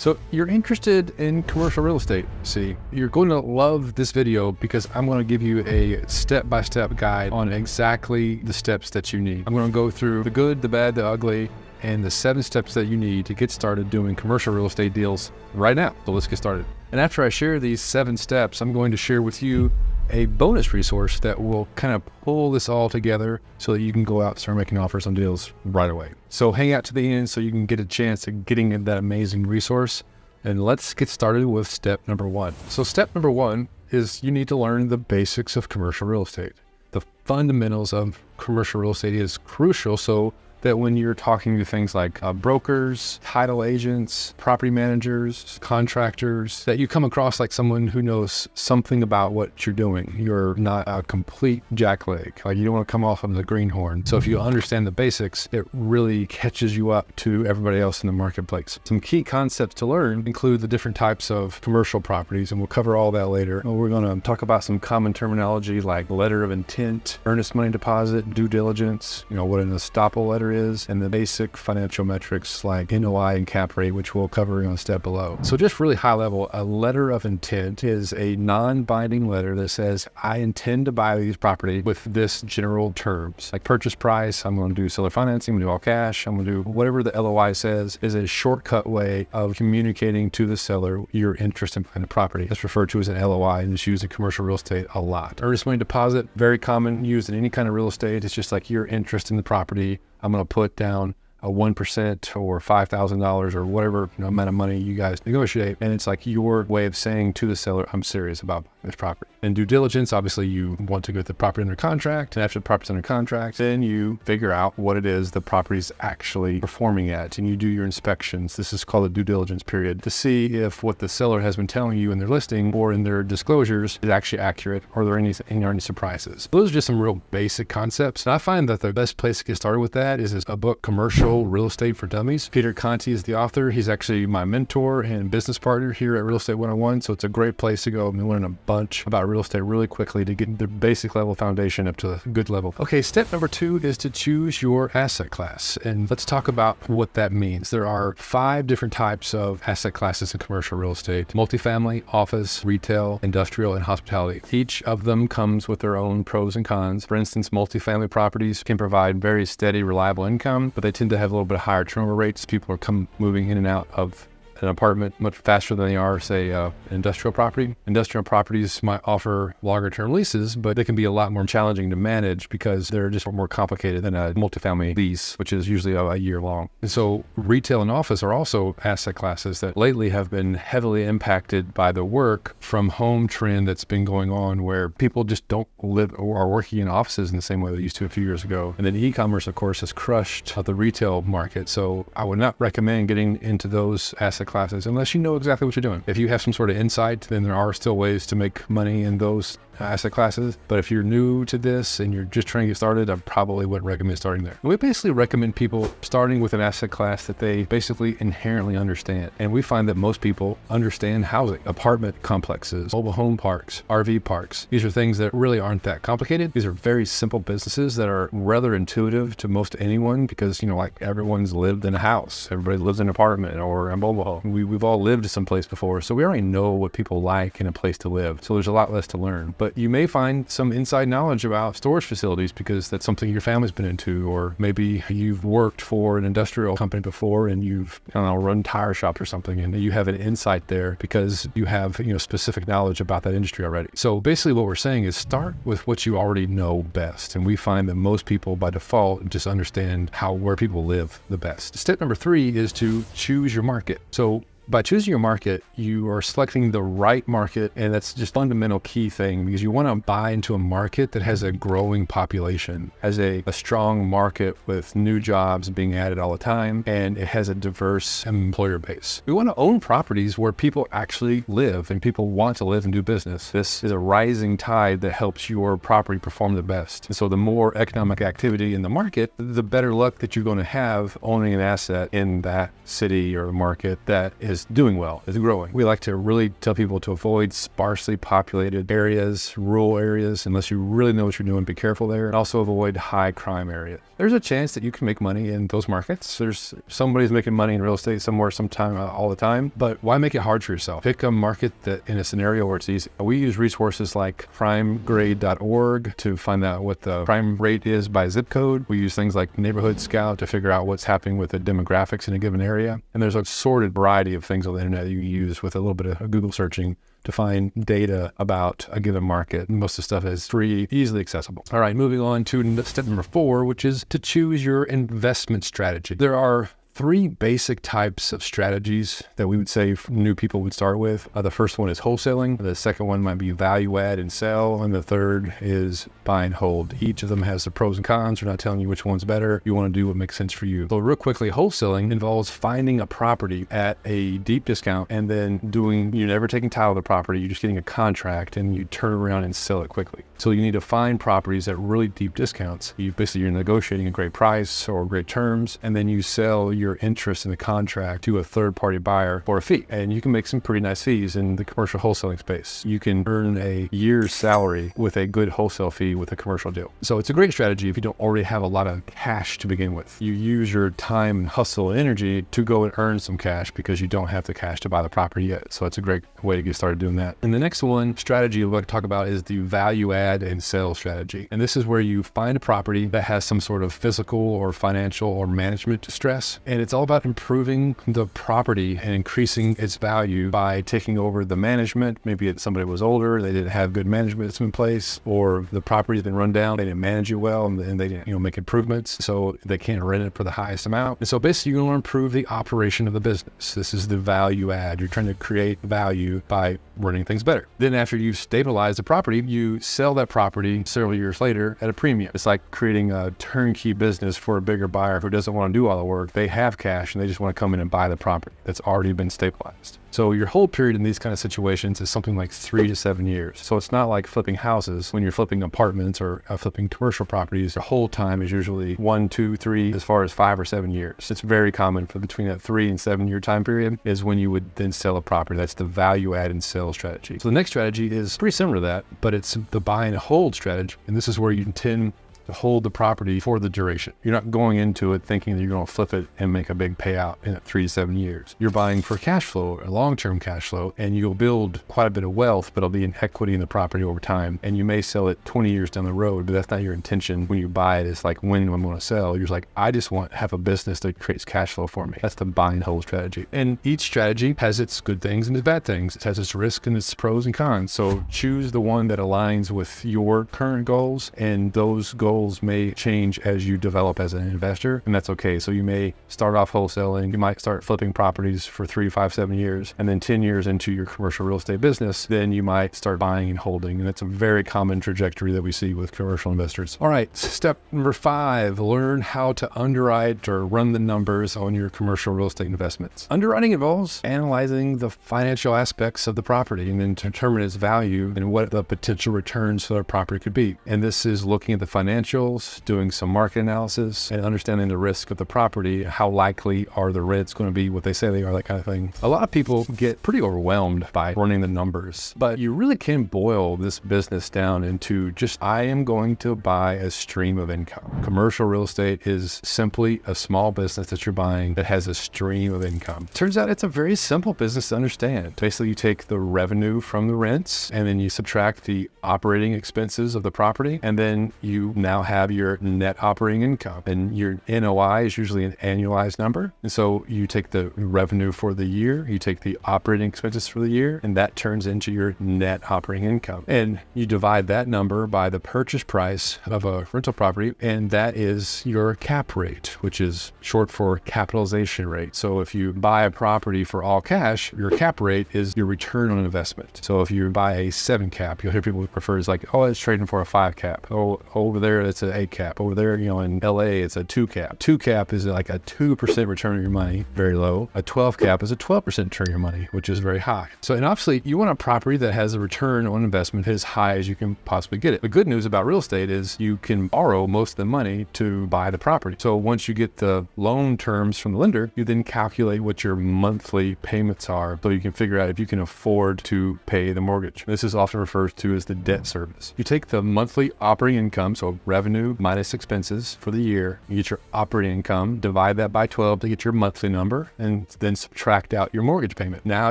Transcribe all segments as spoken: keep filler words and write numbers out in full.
So you're interested in commercial real estate. See, you're going to love this video because I'm going to give you a step-by-step guide on exactly the steps that you need. I'm going to go through the good, the bad, the ugly, and the seven steps that you need to get started doing commercial real estate deals right now. So let's get started. And after I share these seven steps, I'm going to share with you a bonus resource that will kind of pull this all together so that you can go out and start making offers on deals right away. So hang out to the end so you can get a chance at getting that amazing resource. And let's get started with step number one. So step number one is you need to learn the basics of commercial real estate. The fundamentals of commercial real estate is crucial so that when you're talking to things like uh, brokers, title agents, property managers, contractors, that you come across like someone who knows something about what you're doing. You're not a complete jackleg. Like, you don't want to come off as a greenhorn. So if you understand the basics, it really catches you up to everybody else in the marketplace. Some key concepts to learn include the different types of commercial properties, and we'll cover all that later. We're going to talk about some common terminology like letter of intent, earnest money deposit, due diligence, you know, what an estoppel letter is, and the basic financial metrics like N O I and cap rate, which we'll cover on a step below. So just really high level, a letter of intent is a non-binding letter that says, I intend to buy these property with this general terms, like purchase price, I'm going to do seller financing, I'm going to do all cash, I'm going to do whatever the L O I says is a shortcut way of communicating to the seller your interest in buying the property. That's referred to as an L O I, and it's used in commercial real estate a lot. Earnest money deposit, very common, used in any kind of real estate. It's just like your interest in the property. I'm going to put down a one percent or five thousand dollars or whatever, you know, amount of money you guys negotiate. And it's like your way of saying to the seller, I'm serious about this property. And due diligence, obviously you want to get the property under contract. And after the property's under contract, then you figure out what it is the property's actually performing at. And you do your inspections. This is called a due diligence period to see if what the seller has been telling you in their listing or in their disclosures is actually accurate. Or are there any, any, any surprises? Those are just some real basic concepts. And I find that the best place to get started with that is a book, Commercial Real Estate for Dummies. Peter Conti is the author. He's actually my mentor and business partner here at Real Estate one oh one. So it's a great place to go and learn a bunch about real estate really quickly to get the basic level foundation up to a good level. Okay, step number two is to choose your asset class. And let's talk about what that means. There are five different types of asset classes in commercial real estate: multifamily, office, retail, industrial, and hospitality. Each of them comes with their own pros and cons. For instance, multifamily properties can provide very steady, reliable income, but they tend to have a little bit higher turnover rates. People are come moving in and out of an apartment much faster than they are, say, uh, an industrial property. Industrial properties might offer longer term leases, but they can be a lot more challenging to manage because they're just more complicated than a multifamily lease, which is usually a, a year long. And so retail and office are also asset classes that lately have been heavily impacted by the work from home trend that's been going on, where people just don't live or are working in offices in the same way they used to a few years ago. And then e-commerce, of course, has crushed the retail market. So I would not recommend getting into those asset classes unless you know exactly what you're doing. If you have some sort of insight, then there are still ways to make money in those asset classes. But if you're new to this and you're just trying to get started, I probably wouldn't recommend starting there. We basically recommend people starting with an asset class that they basically inherently understand. And we find that most people understand housing, apartment complexes, mobile home parks, R V parks. These are things that really aren't that complicated. These are very simple businesses that are rather intuitive to most anyone because, you know, like everyone's lived in a house. Everybody lives in an apartment or a mobile home. We, we've all lived someplace before, so we already know what people like in a place to live. So there's a lot less to learn. But you may find some inside knowledge about storage facilities because that's something your family's been into, or maybe you've worked for an industrial company before and you've, I don't know, run tire shops or something, and you have an insight there because you have, you know, specific knowledge about that industry already. So basically what we're saying is start with what you already know best. And we find that most people by default just understand how, where people live the best. Step number three is to choose your market. So by choosing your market, you are selecting the right market, and that's just a fundamental key thing because you want to buy into a market that has a growing population, has a, a strong market with new jobs being added all the time, and it has a diverse employer base. We want to own properties where people actually live and people want to live and do business. This is a rising tide that helps your property perform the best. And so the more economic activity in the market, the better luck that you're going to have owning an asset in that city or market that is is doing well, is growing. We like to really tell people to avoid sparsely populated areas, rural areas, unless you really know what you're doing, be careful there. And also avoid high crime areas. There's a chance that you can make money in those markets. There's somebody's making money in real estate somewhere, sometime, uh, all the time, but why make it hard for yourself? Pick a market that in a scenario where it's easy. We use resources like prime grade dot org to find out what the crime rate is by zip code. We use things like Neighborhood Scout to figure out what's happening with the demographics in a given area. And there's a assorted variety of things on the internet that you use with a little bit of Google searching to find data about a given market. Most of the stuff is free, easily accessible. All right, moving on to step number four, which is to choose your investment strategy. There are three basic types of strategies that we would say new people would start with. Uh, the first one is wholesaling. The second one might be value add and sell. And the third is buy and hold. Each of them has the pros and cons. We're not telling you which one's better. You want to do what makes sense for you. So real quickly, wholesaling involves finding a property at a deep discount and then doing, you're never taking title of the property. You're just getting a contract and you turn around and sell it quickly. So you need to find properties at really deep discounts. You basically, you're negotiating a great price or great terms, and then you sell your interest in the contract to a third party buyer for a fee. And you can make some pretty nice fees in the commercial wholesaling space. You can earn a year's salary with a good wholesale fee with a commercial deal. So it's a great strategy if you don't already have a lot of cash to begin with. You use your time and hustle and energy to go and earn some cash because you don't have the cash to buy the property yet. So it's a great way to get started doing that. And the next one strategy we're going to talk about is the value add and sell strategy. And this is where you find a property that has some sort of physical or financial or management distress. And it's all about improving the property and increasing its value by taking over the management. Maybe it, somebody was older, they didn't have good management in place, or the property's been run down, they didn't manage it well, and, and they didn't, you know, make improvements, so they can't rent it for the highest amount. And so basically, you want to improve the operation of the business. This is the value add. You're trying to create value by running things better. Then after you've stabilized the property, you sell that property several years later at a premium. It's like creating a turnkey business for a bigger buyer who doesn't want to do all the work. They have cash and they just want to come in and buy the property that's already been stabilized. So your hold period in these kind of situations is something like three to seven years. So it's not like flipping houses. When you're flipping apartments or uh, flipping commercial properties, the hold time is usually one, two, three, as far as five or seven years. It's very common for between that three and seven year time period is when you would then sell a property. That's the value add and sell strategy. So the next strategy is pretty similar to that, but it's the buy and hold strategy. And this is where you intend to hold the property for the duration. You're not going into it thinking that you're going to flip it and make a big payout in three to seven years. You're buying for cash flow, a long-term cash flow, and you'll build quite a bit of wealth, but it'll be in equity in the property over time. And you may sell it twenty years down the road, but that's not your intention when you buy it. It's like, when I'm going to sell, you're just like, I just want to have a business that creates cash flow for me. That's the buy and hold strategy. And each strategy has its good things and its bad things. It has its risk and its pros and cons. So choose the one that aligns with your current goals, and those goals Goals may change as you develop as an investor, and that's okay. So you may start off wholesaling, you might start flipping properties for three, five, seven years, and then ten years into your commercial real estate business, then you might start buying and holding. And that's a very common trajectory that we see with commercial investors. All right, step number five, learn how to underwrite or run the numbers on your commercial real estate investments. Underwriting involves analyzing the financial aspects of the property and then determine its value and what the potential returns for the property could be. And this is looking at the financial Financials, doing some market analysis, and understanding the risk of the property. How likely are the rents going to be what they say they are, that kind of thing. A lot of people get pretty overwhelmed by running the numbers, but you really can boil this business down into just, I am going to buy a stream of income. Commercial real estate is simply a small business that you're buying that has a stream of income. Turns out it's a very simple business to understand. Basically, you take the revenue from the rents, and then you subtract the operating expenses of the property, and then you now Now have your net operating income, and your N O I is usually an annualized number. And so you take the revenue for the year, you take the operating expenses for the year, and that turns into your net operating income. And you divide that number by the purchase price of a rental property, and that is your cap rate, which is short for capitalization rate. So if you buy a property for all cash, your cap rate is your return on investment. So if you buy a seven cap, you'll hear people refer to it as like, oh, it's trading for a five cap. Oh, over there, there, it's an eight cap. Over there, you know, in L A, it's a two cap. Two cap is like a two percent return on your money, very low. A twelve cap is a twelve percent return on your money, which is very high. So, and obviously you want a property that has a return on investment as high as you can possibly get it. The good news about real estate is you can borrow most of the money to buy the property. So once you get the loan terms from the lender, you then calculate what your monthly payments are so you can figure out if you can afford to pay the mortgage. This is often referred to as the debt service. You take the monthly operating income, so revenue minus expenses for the year, you get your operating income, divide that by twelve to get your monthly number, and then subtract out your mortgage payment. Now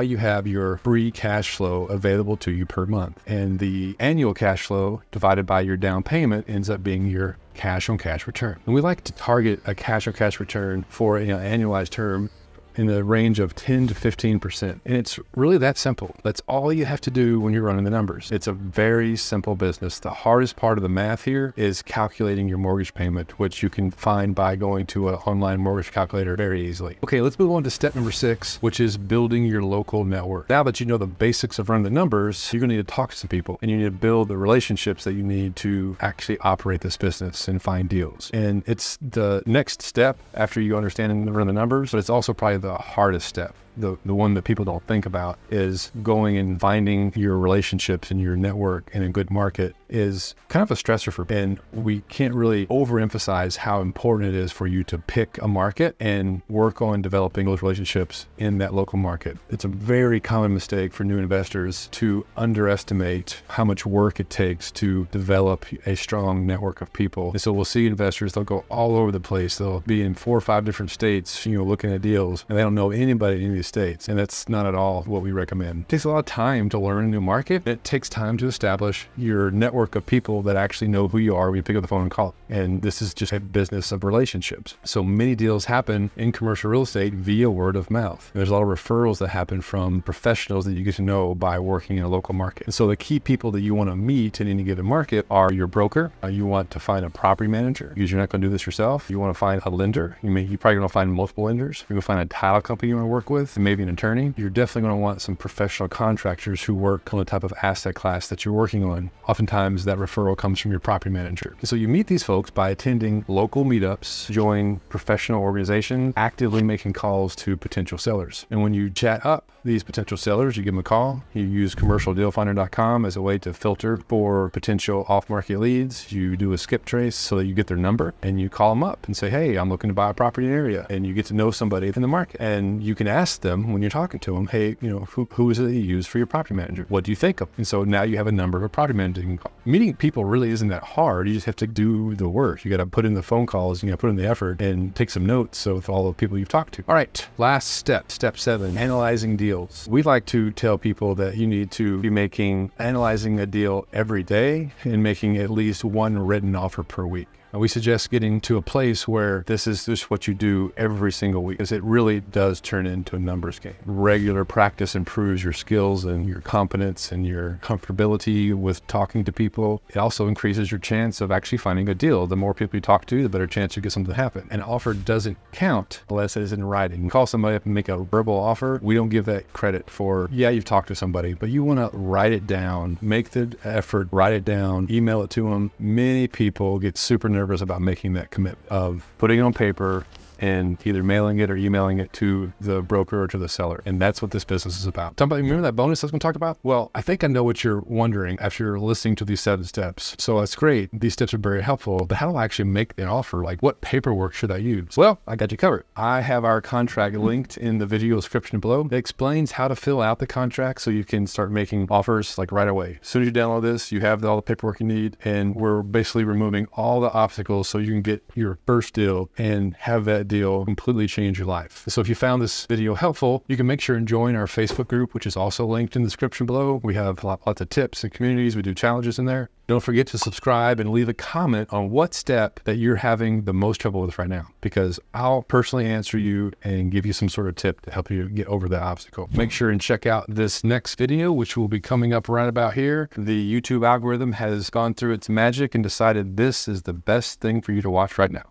you have your free cash flow available to you per month. And the annual cash flow divided by your down payment ends up being your cash on cash return. And we like to target a cash on cash return for an annualized term in the range of ten to fifteen percent. And it's really that simple. That's all you have to do when you're running the numbers. It's a very simple business. The hardest part of the math here is calculating your mortgage payment, which you can find by going to an online mortgage calculator very easily. Okay, let's move on to step number six, which is building your local network. Now that you know the basics of running the numbers, you're gonna need to talk to some people and you need to build the relationships that you need to actually operate this business and find deals. And it's the next step after you understand and run the numbers, but it's also probably the hardest step. The, the one that people don't think about is going and finding your relationships and your network in a good market is kind of a stressor for, and we can't really overemphasize how important it is for you to pick a market and work on developing those relationships in that local market. It's a very common mistake for new investors to underestimate how much work it takes to develop a strong network of people. And so we'll see investors, they'll go all over the place. They'll be in four or five different states, you know, looking at deals, and they don't know anybody in any of these states. And that's not at all what we recommend. It takes a lot of time to learn a new market. It takes time to establish your network of people that actually know who you are when you pick up the phone and call. And this is just a business of relationships. So many deals happen in commercial real estate via word of mouth. And there's a lot of referrals that happen from professionals that you get to know by working in a local market. And so the key people that you want to meet in any given market are your broker. You want to find a property manager because you're not going to do this yourself. You want to find a lender. You may, you're probably going to find multiple lenders. You're going to find a title company you want to work with, maybe an attorney. You're definitely going to want some professional contractors who work on the type of asset class that you're working on. Oftentimes that referral comes from your property manager. And so you meet these folks by attending local meetups, join professional organizations, actively making calls to potential sellers. And when you chat up these potential sellers, you give them a call. You use commercial deal finder dot com as a way to filter for potential off-market leads. You do a skip trace so that you get their number and you call them up and say, hey, I'm looking to buy a property in the area. And you get to know somebody in the market. And you can ask them Them, when you're talking to them, hey, you know, who, who is it that you use for your property manager? What do you think of? And so now you have a number of property managers. Meeting people really isn't that hard. You just have to do the work. You got to put in the phone calls, you got to put in the effort and take some notes. So with all the people you've talked to. All right, last step, step seven, analyzing deals. We like to tell people that you need to be making, analyzing a deal every day and making at least one written offer per week. We suggest getting to a place where this is just what you do every single week, because it really does turn into a numbers game. Regular practice improves your skills and your competence and your comfortability with talking to people. It also increases your chance of actually finding a deal. The more people you talk to, the better chance you get something to happen. An offer doesn't count unless it is in writing. You call somebody up and make a verbal offer. We don't give that credit for, yeah, you've talked to somebody, but you want to write it down, make the effort, write it down, email it to them. Many people get super nervous nervous about making that commitment of putting it on paper and either mailing it or emailing it to the broker or to the seller. And that's what this business is about. Somebody remember that bonus I was going to talk about? Well, I think I know what you're wondering after listening to these seven steps. So that's great. These steps are very helpful, but how do I actually make an offer? Like, what paperwork should I use? Well, I got you covered. I have our contract linked in the video description below. It explains how to fill out the contract so you can start making offers like right away. As soon as you download this, you have all the paperwork you need, and we're basically removing all the obstacles so you can get your first deal and have that deal completely change your life. So if you found this video helpful, you can make sure and join our Facebook group, which is also linked in the description below. We have lots of tips and communities. We do challenges in there. Don't forget to subscribe and leave a comment on what step that you're having the most trouble with right now, because I'll personally answer you and give you some sort of tip to help you get over that obstacle. Make sure and check out this next video, which will be coming up right about here. The YouTube algorithm has gone through its magic and decided this is the best thing for you to watch right now.